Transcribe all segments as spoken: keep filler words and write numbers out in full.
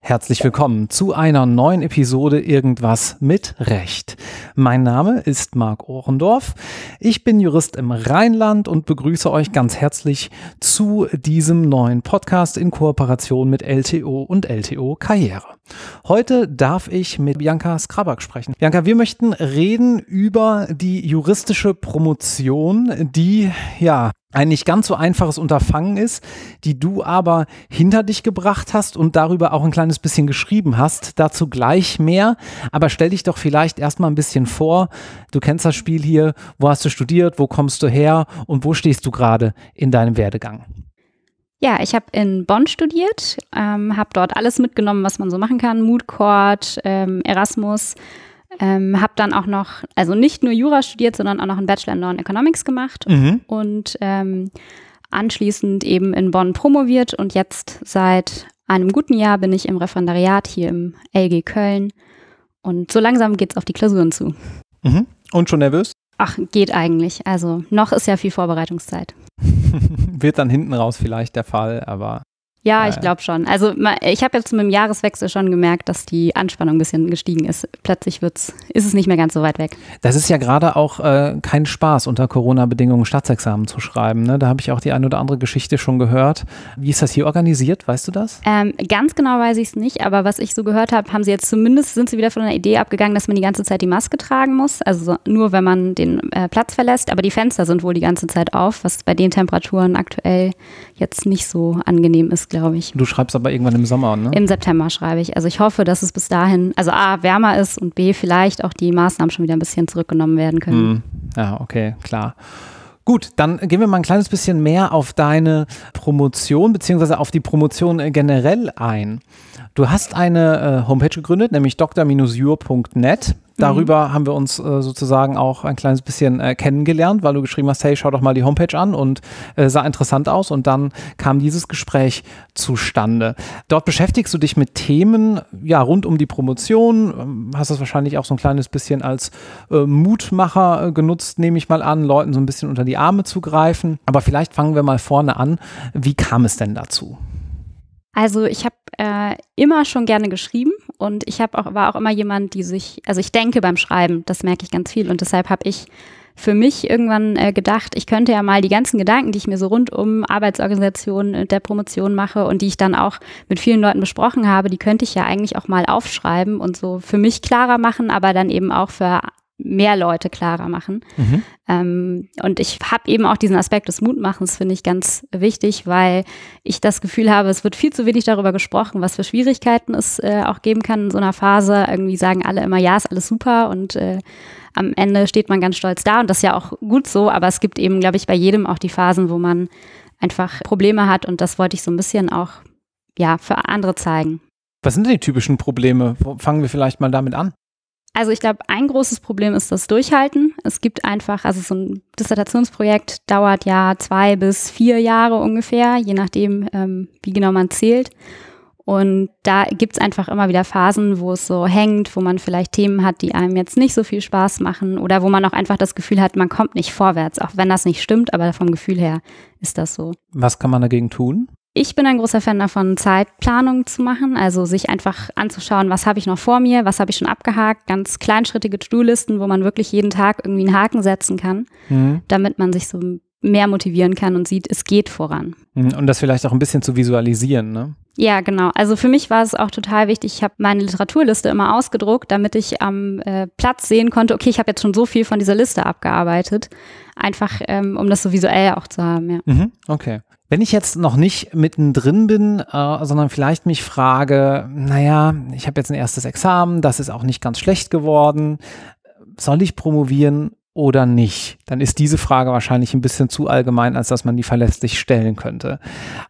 Herzlich willkommen zu einer neuen Episode Irgendwas mit Recht. Mein Name ist Marc Ohrendorf. Ich bin Jurist im Rheinland und begrüße euch ganz herzlich zu diesem neuen Podcast in Kooperation mit L T O und L T O Karriere. Heute darf ich mit Bianca Scraback sprechen. Bianca, wir möchten reden über die juristische Promotion, die ja ein nicht ganz so einfaches Unterfangen ist, die du aber hinter dich gebracht hast und darüber auch ein kleines bisschen geschrieben hast. Dazu gleich mehr, aber stell dich doch vielleicht erstmal ein bisschen vor. Du kennst das Spiel hier. Wo hast du studiert? Wo kommst du her? Und wo stehst du gerade in deinem Werdegang? Ja, ich habe in Bonn studiert, ähm, habe dort alles mitgenommen, was man so machen kann. Moot Court, ähm, Erasmus. Ähm, habe dann auch noch, also nicht nur Jura studiert, sondern auch noch einen Bachelor in Law and Economics gemacht mhm. und ähm, anschließend eben in Bonn promoviert. Und jetzt seit einem guten Jahr bin ich im Referendariat hier im L G Köln. Und so langsam geht es auf die Klausuren zu. Mhm. Und schon nervös? Ach, geht eigentlich. Also noch ist ja viel Vorbereitungszeit. Wird dann hinten raus vielleicht der Fall, aber... Ja, ich glaube schon. Also ich habe jetzt mit dem Jahreswechsel schon gemerkt, dass die Anspannung ein bisschen gestiegen ist. Plötzlich wird's, ist es nicht mehr ganz so weit weg. Das ist ja gerade auch äh, kein Spaß, unter Corona-Bedingungen Staatsexamen zu schreiben. Ne? Da habe ich auch die eine oder andere Geschichte schon gehört. Wie ist das hier organisiert? Weißt du das? Ähm, ganz genau weiß ich es nicht. Aber was ich so gehört habe, haben sie jetzt zumindest, sind sie wieder von einer Idee abgegangen, dass man die ganze Zeit die Maske tragen muss. Also nur, wenn man den äh, Platz verlässt. Aber die Fenster sind wohl die ganze Zeit auf, was bei den Temperaturen aktuell jetzt nicht so angenehm ist, glaube ich. Du schreibst aber irgendwann im Sommer, ne? Im September schreibe ich. Also ich hoffe, dass es bis dahin, also A, wärmer ist und B, vielleicht auch die Maßnahmen schon wieder ein bisschen zurückgenommen werden können. Mm. Ja, okay, klar. Gut, dann gehen wir mal ein kleines bisschen mehr auf deine Promotion beziehungsweise auf die Promotion generell ein. Du hast eine äh, Homepage gegründet, nämlich doktor Bindestrich jur Punkt net. Darüber mhm. haben wir uns äh, sozusagen auch ein kleines bisschen äh, kennengelernt, weil du geschrieben hast, hey, schau doch mal die Homepage an und äh, sah interessant aus und dann kam dieses Gespräch zustande. Dort beschäftigst du dich mit Themen ja rund um die Promotion, hast das wahrscheinlich auch so ein kleines bisschen als äh, Mutmacher äh, genutzt, nehme ich mal an, Leuten so ein bisschen unter die Arme zu greifen. Aber vielleicht fangen wir mal vorne an. Wie kam es denn dazu? Also ich habe äh, immer schon gerne geschrieben und ich hab auch, war auch immer jemand, die sich, also ich denke beim Schreiben, das merke ich ganz viel und deshalb habe ich für mich irgendwann äh, gedacht, ich könnte ja mal die ganzen Gedanken, die ich mir so rund um Arbeitsorganisationen der Promotion mache und die ich dann auch mit vielen Leuten besprochen habe, die könnte ich ja eigentlich auch mal aufschreiben und so für mich klarer machen, aber dann eben auch für mehr Leute klarer machen. Mhm. Ähm, und ich habe eben auch diesen Aspekt des Mutmachens, finde ich, ganz wichtig, weil ich das Gefühl habe, es wird viel zu wenig darüber gesprochen, was für Schwierigkeiten es äh, auch geben kann in so einer Phase. Irgendwie sagen alle immer, ja, ist alles super und äh, am Ende steht man ganz stolz da und das ist ja auch gut so, aber es gibt eben, glaube ich, bei jedem auch die Phasen, wo man einfach Probleme hat und das wollte ich so ein bisschen auch, ja, für andere zeigen. Was sind denn die typischen Probleme? Fangen wir vielleicht mal damit an. Also ich glaube, ein großes Problem ist das Durchhalten. Es gibt einfach, also so ein Dissertationsprojekt dauert ja zwei bis vier Jahre ungefähr, je nachdem, ähm, wie genau man zählt. Und da gibt es einfach immer wieder Phasen, wo es so hängt, wo man vielleicht Themen hat, die einem jetzt nicht so viel Spaß machen oder wo man auch einfach das Gefühl hat, man kommt nicht vorwärts, auch wenn das nicht stimmt, aber vom Gefühl her ist das so. Was kann man dagegen tun? Ich bin ein großer Fan davon, Zeitplanung zu machen, also sich einfach anzuschauen, was habe ich noch vor mir, was habe ich schon abgehakt, ganz kleinschrittige To-Do-Listen, wo man wirklich jeden Tag irgendwie einen Haken setzen kann, mhm. damit man sich so mehr motivieren kann und sieht, es geht voran. Und das vielleicht auch ein bisschen zu visualisieren, ne? Ja, genau. Also für mich war es auch total wichtig, ich habe meine Literaturliste immer ausgedruckt, damit ich am äh, Platz sehen konnte, okay, ich habe jetzt schon so viel von dieser Liste abgearbeitet, einfach ähm, um das so visuell auch zu haben, ja. Mhm, okay. Wenn ich jetzt noch nicht mittendrin bin, äh, sondern vielleicht mich frage, naja, ich habe jetzt ein erstes Examen, das ist auch nicht ganz schlecht geworden, soll ich promovieren oder nicht? Dann ist diese Frage wahrscheinlich ein bisschen zu allgemein, als dass man die verlässlich stellen könnte.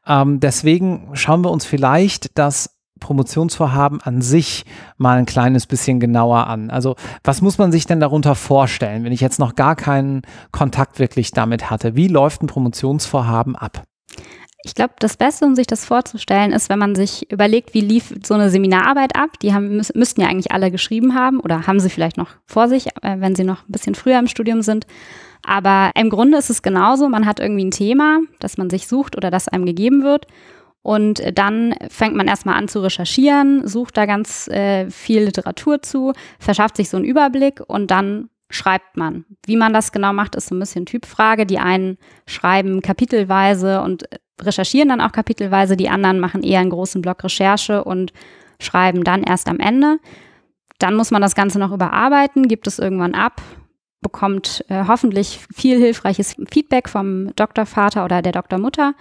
Ähm, deswegen schauen wir uns vielleicht das Promotionsvorhaben an sich mal ein kleines bisschen genauer an. Also was muss man sich denn darunter vorstellen, wenn ich jetzt noch gar keinen Kontakt wirklich damit hatte? Wie läuft ein Promotionsvorhaben ab? Ich glaube, das Beste, um sich das vorzustellen, ist, wenn man sich überlegt, wie lief so eine Seminararbeit ab. Die haben, müssten ja eigentlich alle geschrieben haben oder haben sie vielleicht noch vor sich, wenn sie noch ein bisschen früher im Studium sind. Aber im Grunde ist es genauso, man hat irgendwie ein Thema, das man sich sucht oder das einem gegeben wird. Und dann fängt man erstmal an zu recherchieren, sucht da ganz äh, viel Literatur zu, verschafft sich so einen Überblick und dann schreibt man. Wie man das genau macht, ist so ein bisschen Typfrage. Die einen schreiben kapitelweise und recherchieren dann auch kapitelweise, die anderen machen eher einen großen Block Recherche und schreiben dann erst am Ende. Dann muss man das Ganze noch überarbeiten, gibt es irgendwann ab, bekommt äh, hoffentlich viel hilfreiches Feedback vom Doktorvater oder der Doktormutter.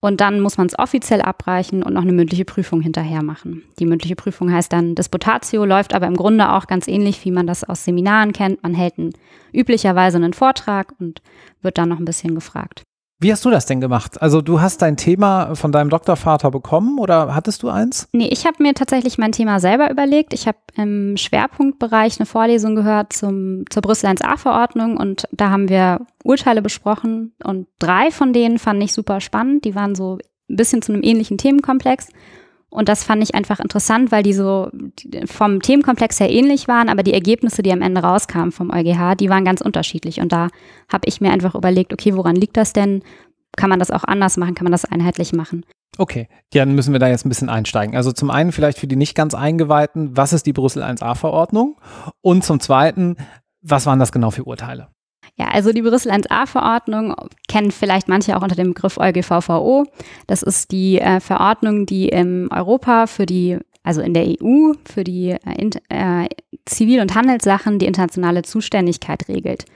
Und dann muss man es offiziell abreichen und noch eine mündliche Prüfung hinterher machen. Die mündliche Prüfung heißt dann Disputatio, läuft aber im Grunde auch ganz ähnlich, wie man das aus Seminaren kennt. Man hält einen, üblicherweise einen Vortrag und wird dann noch ein bisschen gefragt. Wie hast du das denn gemacht? Also du hast dein Thema von deinem Doktorvater bekommen oder hattest du eins? Nee, ich habe mir tatsächlich mein Thema selber überlegt. Ich habe im Schwerpunktbereich eine Vorlesung gehört zum, zur Brüssel eins A-Verordnung und da haben wir Urteile besprochen und drei von denen fand ich super spannend. Die waren so ein bisschen zu einem ähnlichen Themenkomplex und das fand ich einfach interessant, weil die so vom Themenkomplex her ähnlich waren, aber die Ergebnisse, die am Ende rauskamen vom EuGH, die waren ganz unterschiedlich und da habe ich mir einfach überlegt, okay, woran liegt das denn? Kann man das auch anders machen? Kann man das einheitlich machen? Okay, ja, dann müssen wir da jetzt ein bisschen einsteigen. Also zum einen vielleicht für die nicht ganz Eingeweihten, was ist die Brüssel eins A-Verordnung? Und zum Zweiten, was waren das genau für Urteile? Ja, also die Brüssel eins A-Verordnung kennen vielleicht manche auch unter dem Begriff EuGVVO. Das ist die äh, Verordnung, die in Europa für die, also in der E U, für die äh, in, äh, Zivil- und Handelssachen die internationale Zuständigkeit regelt.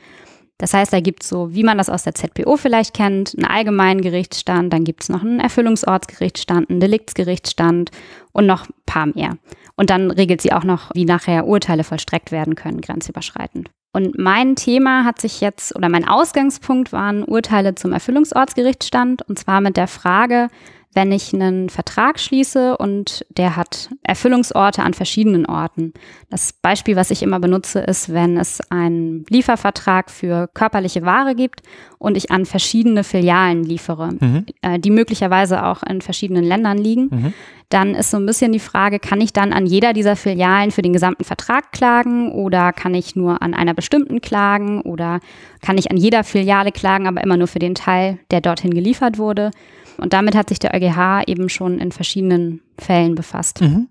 Das heißt, da gibt es so, wie man das aus der Z P O vielleicht kennt, einen allgemeinen Gerichtsstand, dann gibt es noch einen Erfüllungsortsgerichtsstand, einen Deliktsgerichtsstand und noch ein paar mehr. Und dann regelt sie auch noch, wie nachher Urteile vollstreckt werden können, grenzüberschreitend. Und mein Thema hat sich jetzt, oder mein Ausgangspunkt waren Urteile zum Erfüllungsortsgerichtsstand und zwar mit der Frage, wenn ich einen Vertrag schließe und der hat Erfüllungsorte an verschiedenen Orten. Das Beispiel, was ich immer benutze, ist, wenn es einen Liefervertrag für körperliche Ware gibt und ich an verschiedene Filialen liefere, mhm. äh, die möglicherweise auch in verschiedenen Ländern liegen, mhm. dann ist so ein bisschen die Frage, kann ich dann an jeder dieser Filialen für den gesamten Vertrag klagen oder kann ich nur an einer bestimmten klagen oder kann ich an jeder Filiale klagen, aber immer nur für den Teil, der dorthin geliefert wurde? Und damit hat sich der EuGH eben schon in verschiedenen Fällen befasst. Mhm.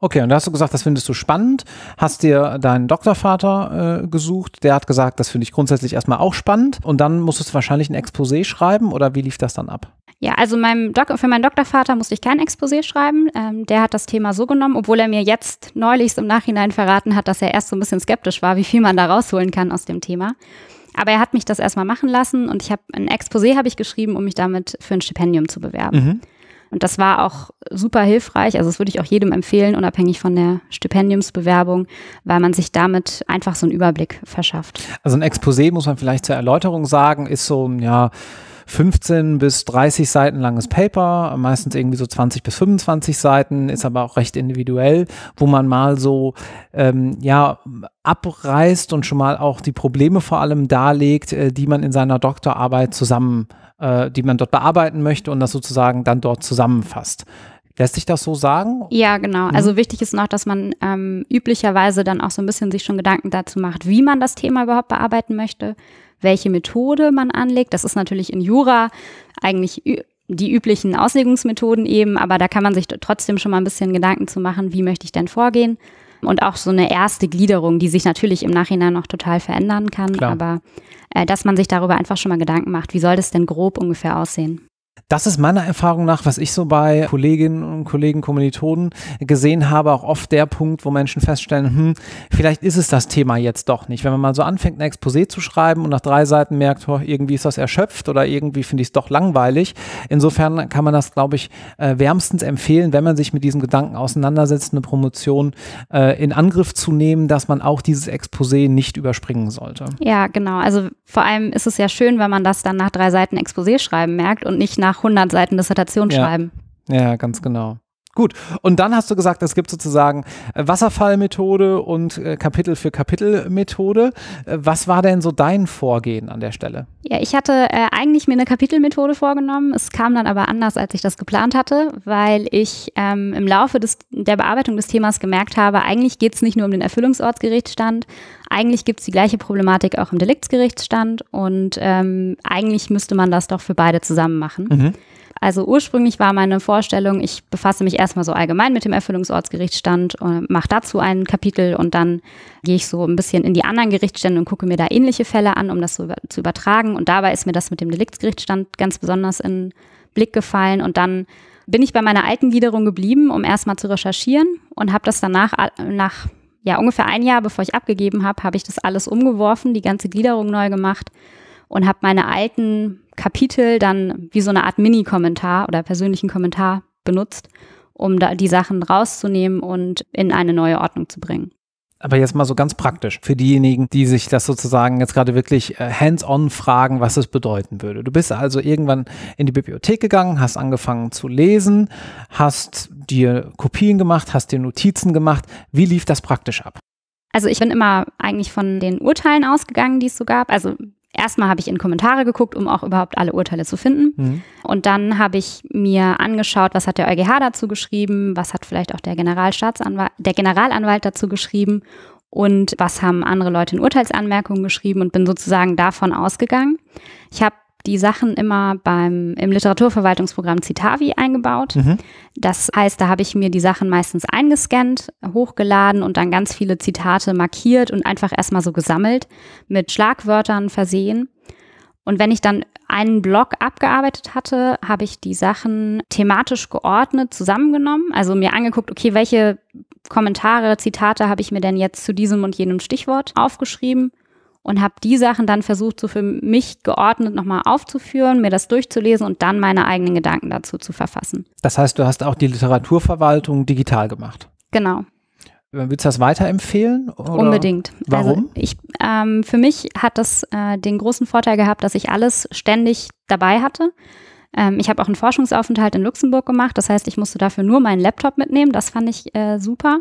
Okay, und da hast du gesagt, das findest du spannend. Hast dir deinen Doktorvater äh, gesucht, der hat gesagt, das finde ich grundsätzlich erstmal auch spannend. Und dann musstest du wahrscheinlich ein Exposé schreiben oder wie lief das dann ab? Ja, also meinem Dok- für meinen Doktorvater musste ich kein Exposé schreiben. Ähm, der hat das Thema so genommen, obwohl er mir jetzt neulich im Nachhinein verraten hat, dass er erst so ein bisschen skeptisch war, wie viel man da rausholen kann aus dem Thema. Aber er hat mich das erstmal machen lassen und ich habe ein Exposé habe ich geschrieben, um mich damit für ein Stipendium zu bewerben. Mhm. Und das war auch super hilfreich, also das würde ich auch jedem empfehlen, unabhängig von der Stipendiumsbewerbung, weil man sich damit einfach so einen Überblick verschafft. Also ein Exposé, muss man vielleicht zur Erläuterung sagen, ist so ein, ja, fünfzehn bis dreißig Seiten langes Paper, meistens irgendwie so zwanzig bis fünfundzwanzig Seiten, ist aber auch recht individuell, wo man mal so ähm, ja, abreißt und schon mal auch die Probleme vor allem darlegt, äh, die man in seiner Doktorarbeit zusammen, äh, die man dort bearbeiten möchte und das sozusagen dann dort zusammenfasst. Lässt sich das so sagen? Ja, genau. Mhm. Also wichtig ist noch, dass man ähm, üblicherweise dann auch so ein bisschen sich schon Gedanken dazu macht, wie man das Thema überhaupt bearbeiten möchte, welche Methode man anlegt. Das ist natürlich in Jura eigentlich die üblichen Auslegungsmethoden eben, aber da kann man sich trotzdem schon mal ein bisschen Gedanken zu machen, wie möchte ich denn vorgehen? Und auch so eine erste Gliederung, die sich natürlich im Nachhinein noch total verändern kann, Klar. aber äh, dass man sich darüber einfach schon mal Gedanken macht, wie soll das denn grob ungefähr aussehen? Das ist meiner Erfahrung nach, was ich so bei Kolleginnen und Kollegen, Kommilitonen gesehen habe, auch oft der Punkt, wo Menschen feststellen, hm, vielleicht ist es das Thema jetzt doch nicht. Wenn man mal so anfängt, ein Exposé zu schreiben und nach drei Seiten merkt, oh, irgendwie ist das erschöpft oder irgendwie finde ich es doch langweilig. Insofern kann man das, glaube ich, wärmstens empfehlen, wenn man sich mit diesem Gedanken auseinandersetzt, eine Promotion äh, in Angriff zu nehmen, dass man auch dieses Exposé nicht überspringen sollte. Ja, genau. Also vor allem ist es ja schön, wenn man das dann nach drei Seiten Exposé schreiben merkt und nicht nach hundert Seiten Dissertation ja. schreiben. Ja, ganz genau. Gut, und dann hast du gesagt, es gibt sozusagen Wasserfallmethode und Kapitel für Kapitel Methode. Was war denn so dein Vorgehen an der Stelle? Ja, ich hatte äh, eigentlich mir eine Kapitelmethode vorgenommen. Es kam dann aber anders, als ich das geplant hatte, weil ich ähm, im Laufe des, der Bearbeitung des Themas gemerkt habe, eigentlich geht es nicht nur um den Erfüllungsortsgerichtsstand, eigentlich gibt es die gleiche Problematik auch im Deliktsgerichtsstand und ähm, eigentlich müsste man das doch für beide zusammen machen. Mhm. Also ursprünglich war meine Vorstellung, ich befasse mich erstmal so allgemein mit dem Erfüllungsortsgerichtsstand, mache dazu ein Kapitel und dann gehe ich so ein bisschen in die anderen Gerichtsstände und gucke mir da ähnliche Fälle an, um das so über, zu übertragen. Und dabei ist mir das mit dem Deliktsgerichtsstand ganz besonders in den Blick gefallen. Und dann bin ich bei meiner alten Gliederung geblieben, um erstmal zu recherchieren, und habe das danach nach ja, ungefähr ein Jahr, bevor ich abgegeben habe, habe ich das alles umgeworfen, die ganze Gliederung neu gemacht und habe meine alten Kapitel dann wie so eine Art Mini-Kommentar oder persönlichen Kommentar benutzt, um da die Sachen rauszunehmen und in eine neue Ordnung zu bringen. Aber jetzt mal so ganz praktisch für diejenigen, die sich das sozusagen jetzt gerade wirklich hands-on fragen, was es bedeuten würde. Du bist also irgendwann in die Bibliothek gegangen, hast angefangen zu lesen, hast dir Kopien gemacht, hast dir Notizen gemacht. Wie lief das praktisch ab? Also ich bin immer eigentlich von den Urteilen ausgegangen, die es so gab. Also erstmal habe ich in Kommentare geguckt, um auch überhaupt alle Urteile zu finden. Mhm. Und dann habe ich mir angeschaut, was hat der EuGH dazu geschrieben, was hat vielleicht auch der Generalstaatsanwalt, der Generalanwalt dazu geschrieben und was haben andere Leute in Urteilsanmerkungen geschrieben, und bin sozusagen davon ausgegangen. Ich habe die Sachen immer beim, im Literaturverwaltungsprogramm Citavi eingebaut. Mhm. Das heißt, da habe ich mir die Sachen meistens eingescannt, hochgeladen und dann ganz viele Zitate markiert und einfach erstmal so gesammelt, mit Schlagwörtern versehen. Und wenn ich dann einen Block abgearbeitet hatte, habe ich die Sachen thematisch geordnet zusammengenommen, also mir angeguckt, okay, welche Kommentare, Zitate habe ich mir denn jetzt zu diesem und jenem Stichwort aufgeschrieben, und habe die Sachen dann versucht, so für mich geordnet nochmal aufzuführen, mir das durchzulesen und dann meine eigenen Gedanken dazu zu verfassen. Das heißt, du hast auch die Literaturverwaltung digital gemacht? Genau. Würdest du das weiterempfehlen? Oder? Unbedingt. Warum? Also ich, ähm, für mich hat das äh, den großen Vorteil gehabt, dass ich alles ständig dabei hatte. Ähm, ich habe auch einen Forschungsaufenthalt in Luxemburg gemacht. Das heißt, ich musste dafür nur meinen Laptop mitnehmen. Das fand ich äh, super.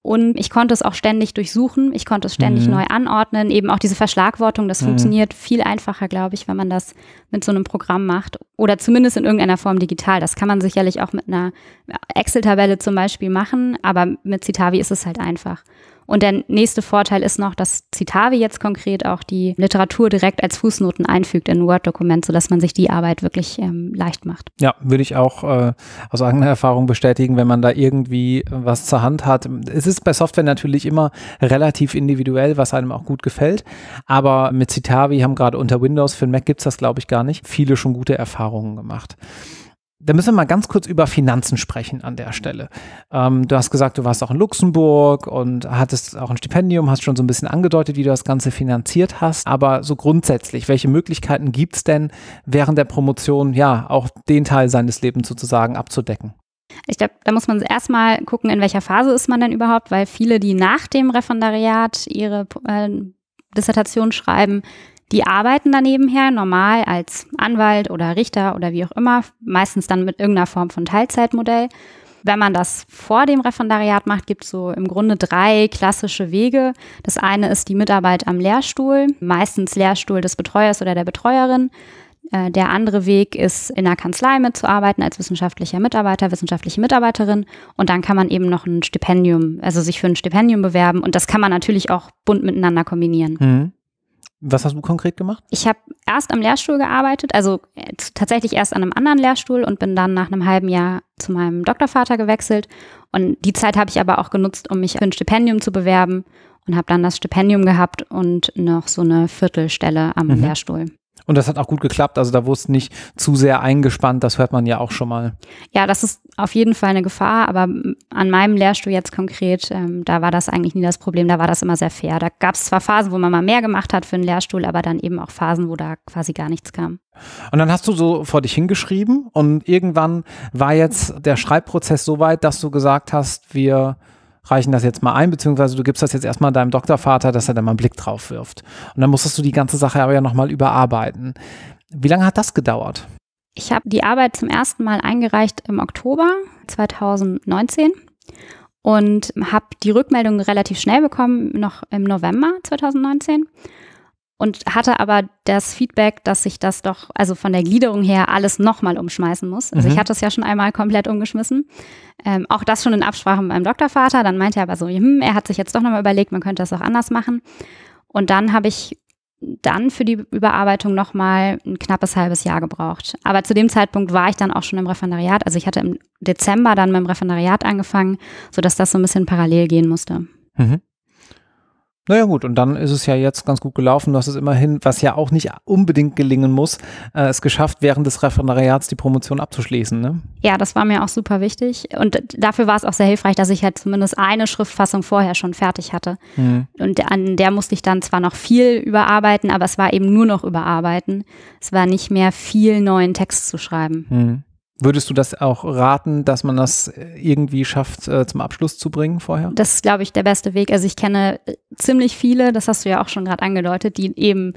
Und ich konnte es auch ständig durchsuchen, ich konnte es ständig mhm. neu anordnen, eben auch diese Verschlagwortung, das mhm. funktioniert viel einfacher, glaube ich, wenn man das mit so einem Programm macht oder zumindest in irgendeiner Form digital. Das kann man sicherlich auch mit einer Excel-Tabelle zum Beispiel machen, aber mit Citavi ist es halt einfach. Und der nächste Vorteil ist noch, dass Citavi jetzt konkret auch die Literatur direkt als Fußnoten einfügt in ein Word-Dokument, sodass man sich die Arbeit wirklich ähm, leicht macht. Ja, würde ich auch äh, aus eigener Erfahrung bestätigen, wenn man da irgendwie was zur Hand hat. Es ist bei Software natürlich immer relativ individuell, was einem auch gut gefällt. Aber mit Citavi haben gerade unter Windows, für den Mac gibt es das, glaube ich, gar nicht, viele schon gute Erfahrungen gemacht. Da müssen wir mal ganz kurz über Finanzen sprechen an der Stelle. Ähm, du hast gesagt, du warst auch in Luxemburg und hattest auch ein Stipendium, hast schon so ein bisschen angedeutet, wie du das Ganze finanziert hast. Aber so grundsätzlich, welche Möglichkeiten gibt es denn während der Promotion, ja, auch den Teil seines Lebens sozusagen abzudecken? Ich glaube, da muss man erstmal gucken, in welcher Phase ist man denn überhaupt, weil viele, die nach dem Referendariat ihre äh, Dissertation schreiben, die arbeiten danebenher normal als Anwalt oder Richter oder wie auch immer, meistens dann mit irgendeiner Form von Teilzeitmodell. Wenn man das vor dem Referendariat macht, gibt es so im Grunde drei klassische Wege. Das eine ist die Mitarbeit am Lehrstuhl, meistens Lehrstuhl des Betreuers oder der Betreuerin. Der andere Weg ist, in einer Kanzlei mitzuarbeiten als wissenschaftlicher Mitarbeiter, wissenschaftliche Mitarbeiterin. Und dann kann man eben noch ein Stipendium, also sich für ein Stipendium bewerben. Und das kann man natürlich auch bunt miteinander kombinieren. Mhm. Was hast du konkret gemacht? Ich habe erst am Lehrstuhl gearbeitet, also tatsächlich erst an einem anderen Lehrstuhl und bin dann nach einem halben Jahr zu meinem Doktorvater gewechselt. Und die Zeit habe ich aber auch genutzt, um mich für ein Stipendium zu bewerben, und habe dann das Stipendium gehabt und noch so eine Viertelstelle am mhm. Lehrstuhl. Und das hat auch gut geklappt, also da wurde es nicht zu sehr eingespannt, das hört man ja auch schon mal. Ja, das ist auf jeden Fall eine Gefahr, aber an meinem Lehrstuhl jetzt konkret, ähm, da war das eigentlich nie das Problem, da war das immer sehr fair. Da gab es zwar Phasen, wo man mal mehr gemacht hat für einen Lehrstuhl, aber dann eben auch Phasen, wo da quasi gar nichts kam. Und dann hast du so vor dich hingeschrieben und irgendwann war jetzt der Schreibprozess so weit, dass du gesagt hast, wir reichen das jetzt mal ein, beziehungsweise du gibst das jetzt erstmal deinem Doktorvater, dass er da mal einen Blick drauf wirft. Und dann musstest du die ganze Sache aber ja nochmal überarbeiten. Wie lange hat das gedauert? Ich habe die Arbeit zum ersten Mal eingereicht im Oktober zweitausendneunzehn und habe die Rückmeldung relativ schnell bekommen, noch im November zweitausendneunzehn. Und hatte aber das Feedback, dass ich das doch, also von der Gliederung her, alles nochmal umschmeißen muss. Also mhm. ich hatte es ja schon einmal komplett umgeschmissen. Ähm, auch das schon in Absprache mit meinem Doktorvater. Dann meinte er aber so, hm, er hat sich jetzt doch nochmal überlegt, man könnte das auch anders machen. Und dann habe ich dann für die Überarbeitung nochmal ein knappes halbes Jahr gebraucht. Aber zu dem Zeitpunkt war ich dann auch schon im Referendariat. Also ich hatte im Dezember dann mit dem Referendariat angefangen, sodass das so ein bisschen parallel gehen musste. Mhm. Naja gut, und dann ist es ja jetzt ganz gut gelaufen. Du hast es immerhin, was ja auch nicht unbedingt gelingen muss, äh, es geschafft, während des Referendariats die Promotion abzuschließen, ne? Ja, das war mir auch super wichtig. Und dafür war es auch sehr hilfreich, dass ich halt zumindest eine Schriftfassung vorher schon fertig hatte. Mhm. Und an der musste ich dann zwar noch viel überarbeiten, aber es war eben nur noch überarbeiten. Es war nicht mehr viel neuen Text zu schreiben. Mhm. Würdest du das auch raten, dass man das irgendwie schafft, äh, zum Abschluss zu bringen vorher? Das ist, glaube ich, der beste Weg. Also ich kenne ziemlich viele, das hast du ja auch schon gerade angedeutet, die eben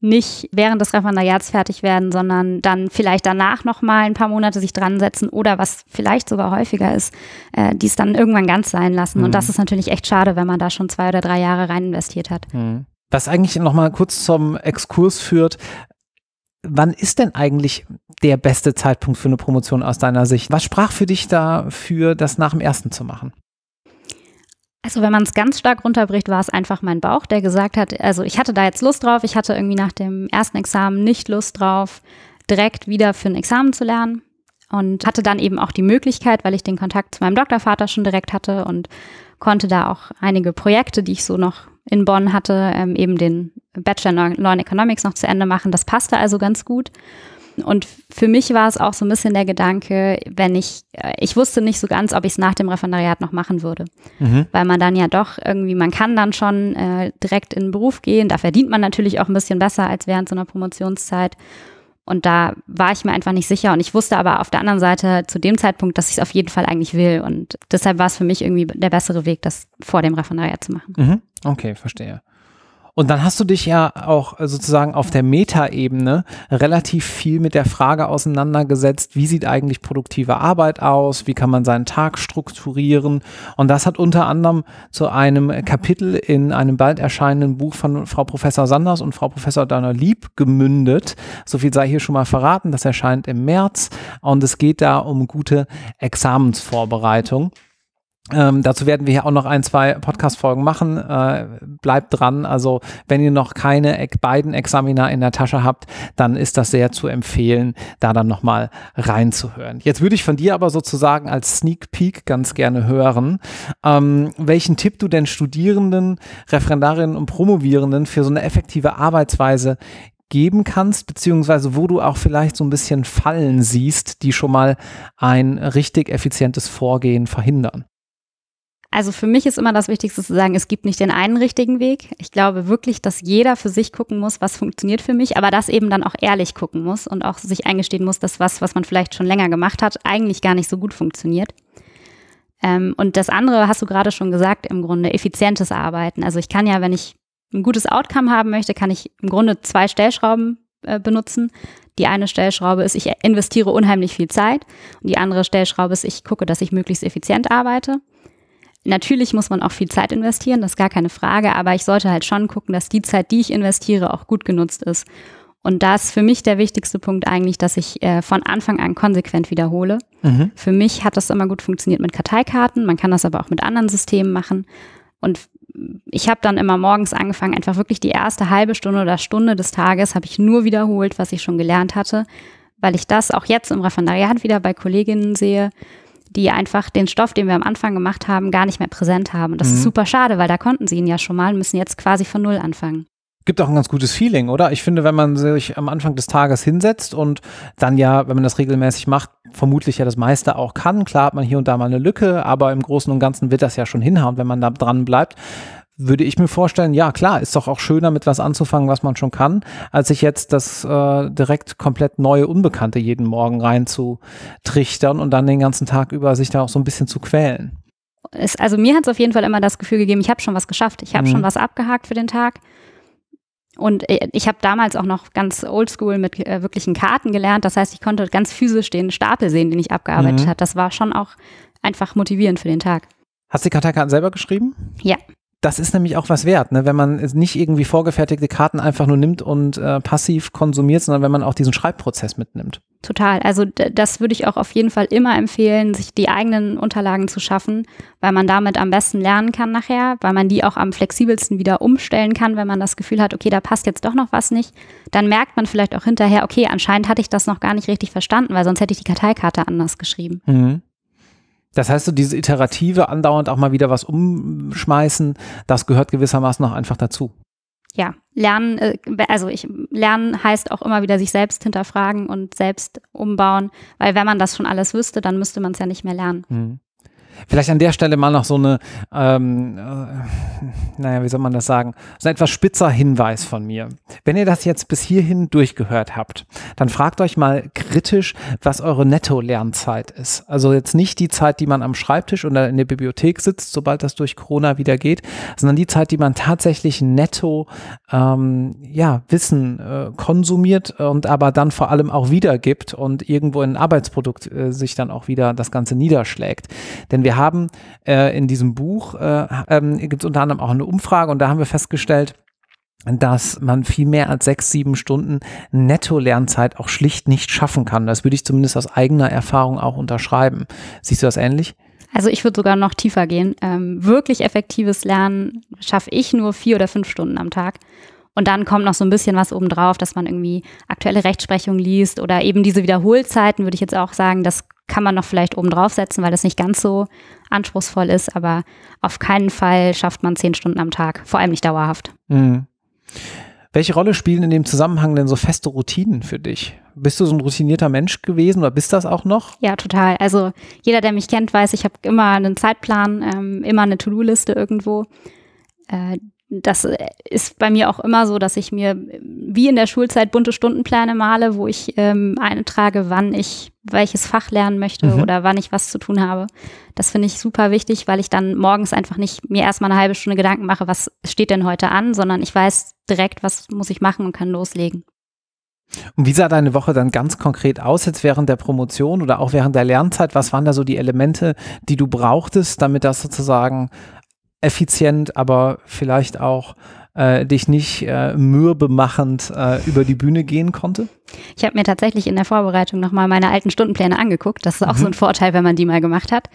nicht während des Referendariats fertig werden, sondern dann vielleicht danach nochmal ein paar Monate sich dran setzen oder was vielleicht sogar häufiger ist, äh, die es dann irgendwann ganz sein lassen. Mhm. Und das ist natürlich echt schade, wenn man da schon zwei oder drei Jahre rein investiert hat. Mhm. Was eigentlich nochmal kurz zum Exkurs führt, wann ist denn eigentlich der beste Zeitpunkt für eine Promotion aus deiner Sicht? Was sprach für dich dafür, das nach dem ersten zu machen? Also wenn man es ganz stark runterbricht, war es einfach mein Bauch, der gesagt hat, also ich hatte da jetzt Lust drauf, ich hatte irgendwie nach dem ersten Examen nicht Lust drauf, direkt wieder für ein Examen zu lernen und hatte dann eben auch die Möglichkeit, weil ich den Kontakt zu meinem Doktorvater schon direkt hatte und konnte da auch einige Projekte, die ich so noch in Bonn hatte, ähm, eben den Bachelor in Law and Economics noch zu Ende machen. Das passte also ganz gut. Und für mich war es auch so ein bisschen der Gedanke, wenn ich, ich wusste nicht so ganz, ob ich es nach dem Referendariat noch machen würde. Mhm. Weil man dann ja doch irgendwie, man kann dann schon äh, direkt in den Beruf gehen. Da verdient man natürlich auch ein bisschen besser als während so einer Promotionszeit. Und da war ich mir einfach nicht sicher. Und ich wusste aber auf der anderen Seite zu dem Zeitpunkt, dass ich es auf jeden Fall eigentlich will. Und deshalb war es für mich irgendwie der bessere Weg, das vor dem Referendariat zu machen. Mhm. Okay, verstehe. Und dann hast du dich ja auch sozusagen auf der Metaebene relativ viel mit der Frage auseinandergesetzt, wie sieht eigentlich produktive Arbeit aus, wie kann man seinen Tag strukturieren, und das hat unter anderem zu einem Kapitel in einem bald erscheinenden Buch von Frau Professor Sanders und Frau Professor Dana Lieb gemündet. So viel sei hier schon mal verraten, das erscheint im März und es geht da um gute Examensvorbereitung. Ähm, dazu werden wir hier auch noch ein, zwei Podcast-Folgen machen. Äh, bleibt dran. Also wenn ihr noch keine beiden Examina in der Tasche habt, dann ist das sehr zu empfehlen, da dann nochmal reinzuhören. Jetzt würde ich von dir aber sozusagen als Sneak Peek ganz gerne hören, ähm, welchen Tipp du denn Studierenden, Referendarinnen und Promovierenden für so eine effektive Arbeitsweise geben kannst, beziehungsweise wo du auch vielleicht so ein bisschen Fallen siehst, die schon mal ein richtig effizientes Vorgehen verhindern. Also für mich ist immer das Wichtigste zu sagen, es gibt nicht den einen richtigen Weg. Ich glaube wirklich, dass jeder für sich gucken muss, was funktioniert für mich, aber das eben dann auch ehrlich gucken muss und auch sich eingestehen muss, dass was, was man vielleicht schon länger gemacht hat, eigentlich gar nicht so gut funktioniert. Ähm, und das andere hast du gerade schon gesagt, im Grunde effizientes Arbeiten. Also ich kann ja, wenn ich ein gutes Outcome haben möchte, kann ich im Grunde zwei Stellschrauben äh, benutzen. Die eine Stellschraube ist, ich investiere unheimlich viel Zeit, und die andere Stellschraube ist, ich gucke, dass ich möglichst effizient arbeite. Natürlich muss man auch viel Zeit investieren, das ist gar keine Frage, aber ich sollte halt schon gucken, dass die Zeit, die ich investiere, auch gut genutzt ist. Und da ist für mich der wichtigste Punkt eigentlich, dass ich äh, von Anfang an konsequent wiederhole. Mhm. Für mich hat das immer gut funktioniert mit Karteikarten, man kann das aber auch mit anderen Systemen machen. Und ich habe dann immer morgens angefangen, einfach wirklich die erste halbe Stunde oder Stunde des Tages habe ich nur wiederholt, was ich schon gelernt hatte, weil ich das auch jetzt im Referendariat wieder bei Kolleginnen sehe, die einfach den Stoff, den wir am Anfang gemacht haben, gar nicht mehr präsent haben. Und das mhm. ist super schade, weil da konnten sie ihn ja schon mal und müssen jetzt quasi von Null anfangen. Gibt auch ein ganz gutes Feeling, oder? Ich finde, wenn man sich am Anfang des Tages hinsetzt und dann ja, wenn man das regelmäßig macht, vermutlich ja das meiste auch kann. Klar hat man hier und da mal eine Lücke, aber im Großen und Ganzen wird das ja schon hinhauen, wenn man da dran bleibt. Würde ich mir vorstellen, ja klar, ist doch auch schöner, mit was anzufangen, was man schon kann, als sich jetzt das äh, direkt komplett neue Unbekannte jeden Morgen reinzutrichtern und dann den ganzen Tag über sich da auch so ein bisschen zu quälen. Es, also mir hat es auf jeden Fall immer das Gefühl gegeben, ich habe schon was geschafft, ich habe mhm. schon was abgehakt für den Tag. Und ich habe damals auch noch ganz oldschool mit äh, wirklichen Karten gelernt, das heißt, ich konnte ganz physisch den Stapel sehen, den ich abgearbeitet mhm. habe. Das war schon auch einfach motivierend für den Tag. Hast du die Karteikarten selber geschrieben? Ja. Das ist nämlich auch was wert, ne? Wenn man nicht irgendwie vorgefertigte Karten einfach nur nimmt und äh, passiv konsumiert, sondern wenn man auch diesen Schreibprozess mitnimmt. Total. Also das würde ich auch auf jeden Fall immer empfehlen, sich die eigenen Unterlagen zu schaffen, weil man damit am besten lernen kann nachher, weil man die auch am flexibelsten wieder umstellen kann, wenn man das Gefühl hat, okay, da passt jetzt doch noch was nicht. Dann merkt man vielleicht auch hinterher, okay, anscheinend hatte ich das noch gar nicht richtig verstanden, weil sonst hätte ich die Karteikarte anders geschrieben. Mhm. Das heißt, so diese iterative, andauernd auch mal wieder was umschmeißen, das gehört gewissermaßen noch einfach dazu. Ja, lernen, also ich lernen heißt auch immer wieder sich selbst hinterfragen und selbst umbauen, weil wenn man das schon alles wüsste, dann müsste man es ja nicht mehr lernen. Hm. Vielleicht an der Stelle mal noch so eine, ähm, äh, naja, wie soll man das sagen, so ein etwas spitzer Hinweis von mir. Wenn ihr das jetzt bis hierhin durchgehört habt, dann fragt euch mal kritisch, was eure Netto-Lernzeit ist. Also jetzt nicht die Zeit, die man am Schreibtisch oder in der Bibliothek sitzt, sobald das durch Corona wieder geht, sondern die Zeit, die man tatsächlich netto ähm, ja, Wissen äh, konsumiert und aber dann vor allem auch wiedergibt und irgendwo in ein Arbeitsprodukt äh, sich dann auch wieder das Ganze niederschlägt. Denn wir haben äh, in diesem Buch, äh, ähm, gibt es unter anderem auch eine Umfrage und da haben wir festgestellt, dass man viel mehr als sechs, sieben Stunden Netto-Lernzeit auch schlicht nicht schaffen kann. Das würde ich zumindest aus eigener Erfahrung auch unterschreiben. Siehst du das ähnlich? Also ich würde sogar noch tiefer gehen. Ähm, wirklich effektives Lernen schaffe ich nur vier oder fünf Stunden am Tag. Und dann kommt noch so ein bisschen was obendrauf, dass man irgendwie aktuelle Rechtsprechung liest oder eben diese Wiederholzeiten, würde ich jetzt auch sagen, das kann man noch vielleicht obendrauf setzen, weil das nicht ganz so anspruchsvoll ist. Aber auf keinen Fall schafft man zehn Stunden am Tag, vor allem nicht dauerhaft. Mhm. Welche Rolle spielen in dem Zusammenhang denn so feste Routinen für dich? Bist du so ein routinierter Mensch gewesen oder bist das auch noch? Ja, total. Also jeder, der mich kennt, weiß, ich habe immer einen Zeitplan, ähm, immer eine To-Do-Liste irgendwo. Äh, Das ist bei mir auch immer so, dass ich mir wie in der Schulzeit bunte Stundenpläne male, wo ich ähm, eintrage, wann ich welches Fach lernen möchte mhm. oder wann ich was zu tun habe. Das finde ich super wichtig, weil ich dann morgens einfach nicht mir erstmal eine halbe Stunde Gedanken mache, was steht denn heute an, sondern ich weiß direkt, was muss ich machen und kann loslegen. Und wie sah deine Woche dann ganz konkret aus, jetzt während der Promotion oder auch während der Lernzeit? Was waren da so die Elemente, die du brauchtest, damit das sozusagen effizient, aber vielleicht auch äh, dich nicht äh, mürbemachend äh, über die Bühne gehen konnte? Ich habe mir tatsächlich in der Vorbereitung nochmal meine alten Stundenpläne angeguckt. Das ist auch mhm. so ein Vorteil, wenn man die mal gemacht hat.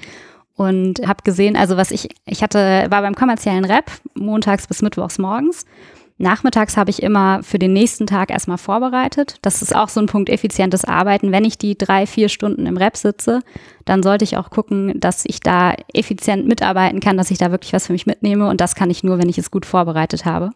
Und habe gesehen, also was ich, ich hatte, war beim kommerziellen Rep montags bis mittwochs morgens. Nachmittags habe ich immer für den nächsten Tag erstmal vorbereitet. Das ist auch so ein Punkt effizientes Arbeiten. Wenn ich die drei, vier Stunden im Rep sitze, dann sollte ich auch gucken, dass ich da effizient mitarbeiten kann, dass ich da wirklich was für mich mitnehme. Und das kann ich nur, wenn ich es gut vorbereitet habe.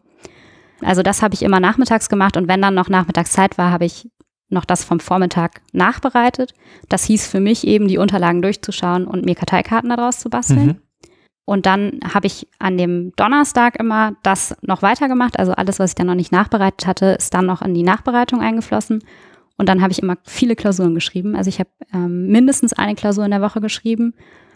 Also das habe ich immer nachmittags gemacht. Und wenn dann noch Nachmittagszeit war, habe ich noch das vom Vormittag nachbereitet. Das hieß für mich eben, die Unterlagen durchzuschauen und mir Karteikarten daraus zu basteln. Mhm. Und dann habe ich an dem Donnerstag immer das noch weitergemacht. Also alles, was ich dann noch nicht nachbereitet hatte, ist dann noch in die Nachbereitung eingeflossen. Und dann habe ich immer viele Klausuren geschrieben. Also ich habe ähm, mindestens eine Klausur in der Woche geschrieben,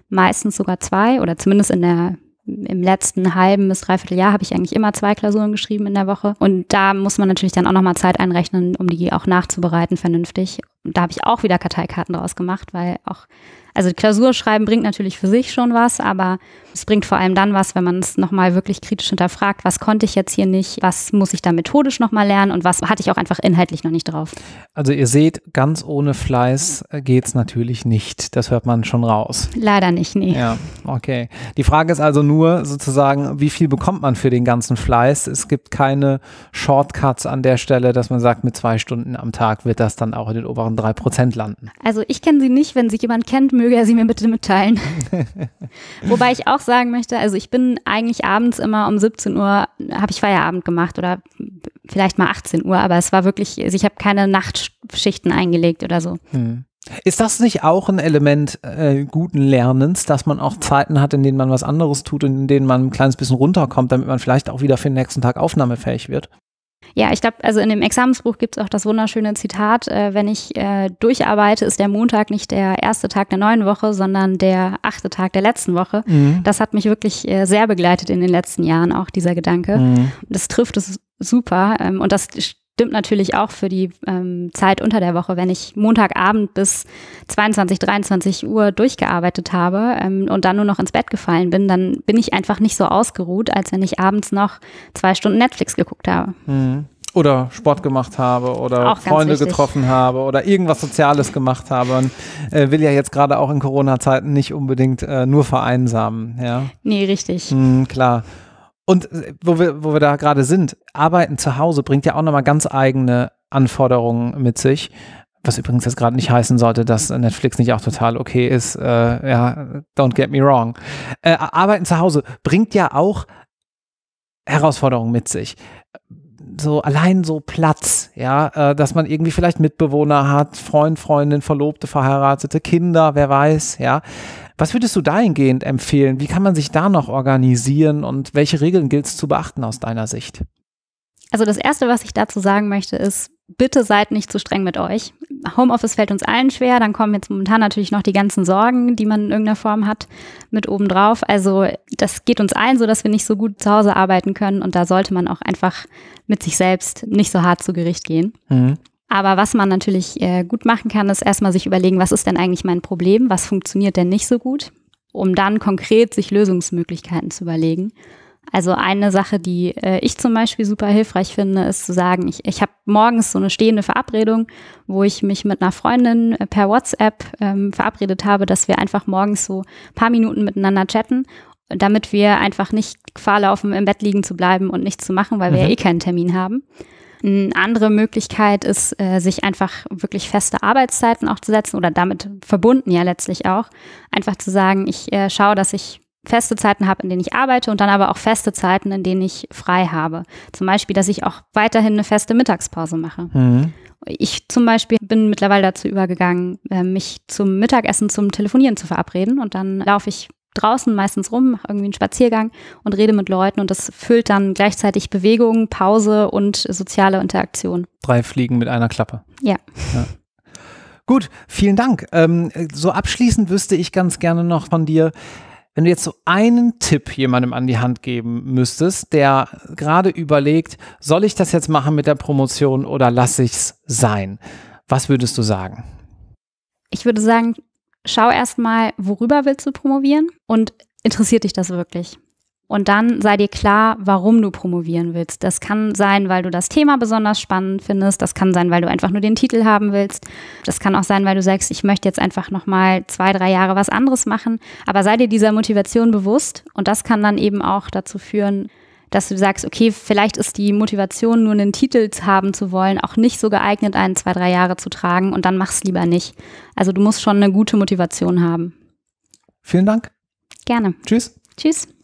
meistens sogar zwei oder zumindest in der, im letzten halben bis dreiviertel Jahr habe ich eigentlich immer zwei Klausuren geschrieben in der Woche. Und da muss man natürlich dann auch nochmal Zeit einrechnen, um die auch nachzubereiten vernünftig. Und da habe ich auch wieder Karteikarten draus gemacht, weil auch, also Klausur schreiben bringt natürlich für sich schon was, aber es bringt vor allem dann was, wenn man es nochmal wirklich kritisch hinterfragt, was konnte ich jetzt hier nicht, was muss ich da methodisch nochmal lernen und was hatte ich auch einfach inhaltlich noch nicht drauf. Also ihr seht, ganz ohne Fleiß geht's natürlich nicht. Das hört man schon raus. Leider nicht, nee. Ja, okay. Die Frage ist also nur sozusagen, wie viel bekommt man für den ganzen Fleiß? Es gibt keine Shortcuts an der Stelle, dass man sagt, mit zwei Stunden am Tag wird das dann auch in den oberen drei Prozent landen. Also ich kenne sie nicht. Wenn sie jemand kennt, möge er sie mir bitte mitteilen. Wobei ich auch sagen möchte, also ich bin eigentlich abends immer um siebzehn Uhr, habe ich Feierabend gemacht oder vielleicht mal achtzehn Uhr, aber es war wirklich, ich habe keine Nachtschichten eingelegt oder so. Hm. Ist das nicht auch ein Element äh, guten Lernens, dass man auch Zeiten hat, in denen man was anderes tut und in denen man ein kleines bisschen runterkommt, damit man vielleicht auch wieder für den nächsten Tag aufnahmefähig wird? Ja, ich glaube, also in dem Examensbuch gibt es auch das wunderschöne Zitat, äh, wenn ich äh, durcharbeite, ist der Montag nicht der erste Tag der neuen Woche, sondern der achte Tag der letzten Woche. Mhm. Das hat mich wirklich äh, sehr begleitet in den letzten Jahren, auch dieser Gedanke. Mhm. Das trifft es super ähm, und das stimmt natürlich auch für die ähm, Zeit unter der Woche, wenn ich Montagabend bis zweiundzwanzig, dreiundzwanzig Uhr durchgearbeitet habe ähm, und dann nur noch ins Bett gefallen bin, dann bin ich einfach nicht so ausgeruht, als wenn ich abends noch zwei Stunden Netflix geguckt habe. Mhm. oder Sport gemacht habe oder Freunde wichtig. getroffen habe oder irgendwas Soziales gemacht habe. Und äh, will ja jetzt gerade auch in Corona-Zeiten nicht unbedingt äh, nur vereinsamen. Ja? Nee, richtig. Hm, klar. Und wo wir, wo wir da gerade sind, Arbeiten zu Hause bringt ja auch nochmal ganz eigene Anforderungen mit sich. Was übrigens jetzt gerade nicht heißen sollte, dass Netflix nicht auch total okay ist. Äh, ja, don't get me wrong. Äh, Arbeiten zu Hause bringt ja auch Herausforderungen mit sich. So allein so Platz, ja, äh, dass man irgendwie vielleicht Mitbewohner hat, Freund, Freundin, Verlobte, Verheiratete, Kinder, wer weiß, ja. Was würdest du dahingehend empfehlen? Wie kann man sich da noch organisieren und welche Regeln gilt es zu beachten aus deiner Sicht? Also das Erste, was ich dazu sagen möchte, ist, bitte seid nicht zu streng mit euch. Homeoffice fällt uns allen schwer, dann kommen jetzt momentan natürlich noch die ganzen Sorgen, die man in irgendeiner Form hat, mit obendrauf. Also das geht uns allen so, dass wir nicht so gut zu Hause arbeiten können und da sollte man auch einfach mit sich selbst nicht so hart zu Gericht gehen. Mhm. Aber was man natürlich äh, gut machen kann, ist erstmal sich überlegen, was ist denn eigentlich mein Problem, was funktioniert denn nicht so gut, um dann konkret sich Lösungsmöglichkeiten zu überlegen. Also eine Sache, die äh, ich zum Beispiel super hilfreich finde, ist zu sagen, ich, ich habe morgens so eine stehende Verabredung, wo ich mich mit einer Freundin äh, per WhatsApp ähm, verabredet habe, dass wir einfach morgens so ein paar Minuten miteinander chatten, damit wir einfach nicht Gefahr laufen, im Bett liegen zu bleiben und nichts zu machen, weil wir mhm. ja eh keinen Termin haben. Eine andere Möglichkeit ist, äh, sich einfach wirklich feste Arbeitszeiten auch zu setzen oder damit verbunden ja letztlich auch, einfach zu sagen, ich äh, schaue, dass ich feste Zeiten habe, in denen ich arbeite und dann aber auch feste Zeiten, in denen ich frei habe. Zum Beispiel, dass ich auch weiterhin eine feste Mittagspause mache. Mhm. Ich zum Beispiel bin mittlerweile dazu übergegangen, mich zum Mittagessen, zum Telefonieren zu verabreden und dann laufe ich draußen meistens rum, mache irgendwie einen Spaziergang und rede mit Leuten und das füllt dann gleichzeitig Bewegung, Pause und soziale Interaktion. Drei Fliegen mit einer Klappe. Ja. Ja. Gut, vielen Dank. Ähm, so abschließend wüsste ich ganz gerne noch von dir, wenn du jetzt so einen Tipp jemandem an die Hand geben müsstest, der gerade überlegt, soll ich das jetzt machen mit der Promotion oder lasse ich es sein? Was würdest du sagen? Ich würde sagen, schau erstmal, worüber willst du promovieren und interessiert dich das wirklich? Und dann sei dir klar, warum du promovieren willst. Das kann sein, weil du das Thema besonders spannend findest. Das kann sein, weil du einfach nur den Titel haben willst. Das kann auch sein, weil du sagst, ich möchte jetzt einfach nochmal zwei, drei Jahre was anderes machen. Aber sei dir dieser Motivation bewusst. Und das kann dann eben auch dazu führen, dass du sagst, okay, vielleicht ist die Motivation, nur einen Titel haben zu wollen, auch nicht so geeignet, einen zwei, drei Jahre zu tragen. Und dann mach's lieber nicht. Also du musst schon eine gute Motivation haben. Vielen Dank. Gerne. Tschüss. Tschüss.